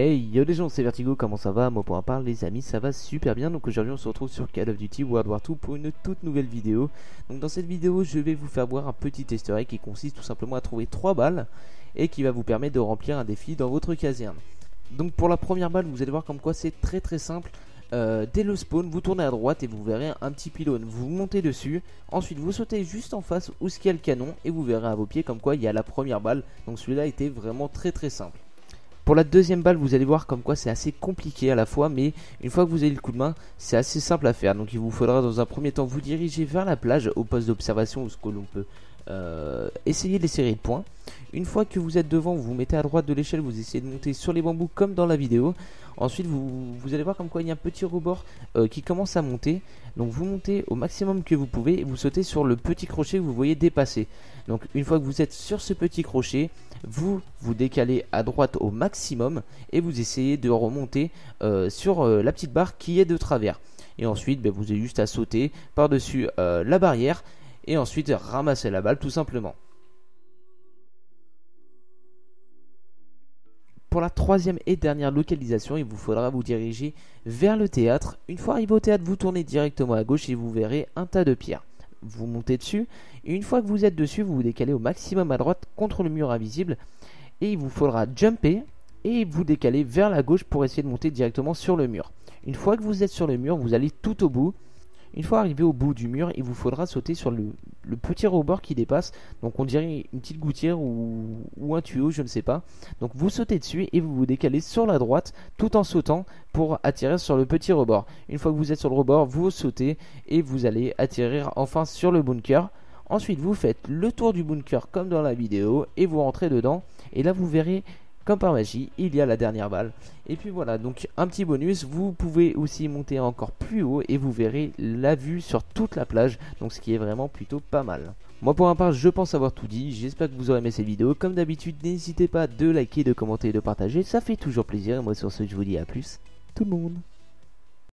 Hey yo les gens, c'est Vertigo, comment ça va? Moi pour un part les amis, ça va super bien. Donc aujourd'hui on se retrouve sur Call of Duty World War 2 pour une toute nouvelle vidéo. Donc dans cette vidéo je vais vous faire voir un petit easter egg qui consiste tout simplement à trouver 3 balles et qui va vous permettre de remplir un défi dans votre caserne. Donc pour la première balle vous allez voir comme quoi c'est très simple. Dès le spawn vous tournez à droite et vous verrez un petit pylône, vous montez dessus, ensuite vous sautez juste en face où ce qu'il y a le canon et vous verrez à vos pieds comme quoi il y a la première balle. Donc celui-là était vraiment très simple. Pour la deuxième balle vous allez voir comme quoi c'est assez compliqué à la fois, mais une fois que vous avez le coup de main c'est assez simple à faire. Donc il vous faudra dans un premier temps vous diriger vers la plage au poste d'observation où ce que l'on peut essayer les séries de points. Une fois que vous êtes devant, vous vous mettez à droite de l'échelle, vous essayez de monter sur les bambous comme dans la vidéo. Ensuite vous allez voir comme quoi il y a un petit rebord qui commence à monter. Donc vous montez au maximum que vous pouvez et vous sautez sur le petit crochet que vous voyez dépasser. Donc une fois que vous êtes sur ce petit crochet, vous décalez à droite au maximum et vous essayez de remonter sur la petite barre qui est de travers. Et ensuite vous avez juste à sauter par dessus la barrière et ensuite ramasser la balle tout simplement. Pour la troisième et dernière localisation, il vous faudra vous diriger vers le théâtre. Une fois arrivé au théâtre, vous tournez directement à gauche et vous verrez un tas de pierres. Vous montez dessus et une fois que vous êtes dessus, vous vous décalez au maximum à droite contre le mur invisible. Et il vous faudra jumper et vous décaler vers la gauche pour essayer de monter directement sur le mur. Une fois que vous êtes sur le mur, vous allez tout au bout. Une fois arrivé au bout du mur, il vous faudra sauter sur le petit rebord qui dépasse. Donc on dirait une petite gouttière ou un tuyau, je ne sais pas. Donc vous sautez dessus et vous vous décalez sur la droite tout en sautant pour atterrir sur le petit rebord. Une fois que vous êtes sur le rebord, vous sautez et vous allez atterrir enfin sur le bunker. Ensuite vous faites le tour du bunker comme dans la vidéo et vous rentrez dedans. Et là vous verrez... comme par magie, il y a la dernière balle. Et puis voilà, donc un petit bonus, vous pouvez aussi monter encore plus haut et vous verrez la vue sur toute la plage, donc ce qui est vraiment plutôt pas mal. Moi pour ma part, je pense avoir tout dit, j'espère que vous aurez aimé cette vidéo. Comme d'habitude, n'hésitez pas de liker, de commenter et de partager, ça fait toujours plaisir. Et moi sur ce, je vous dis à plus, tout le monde.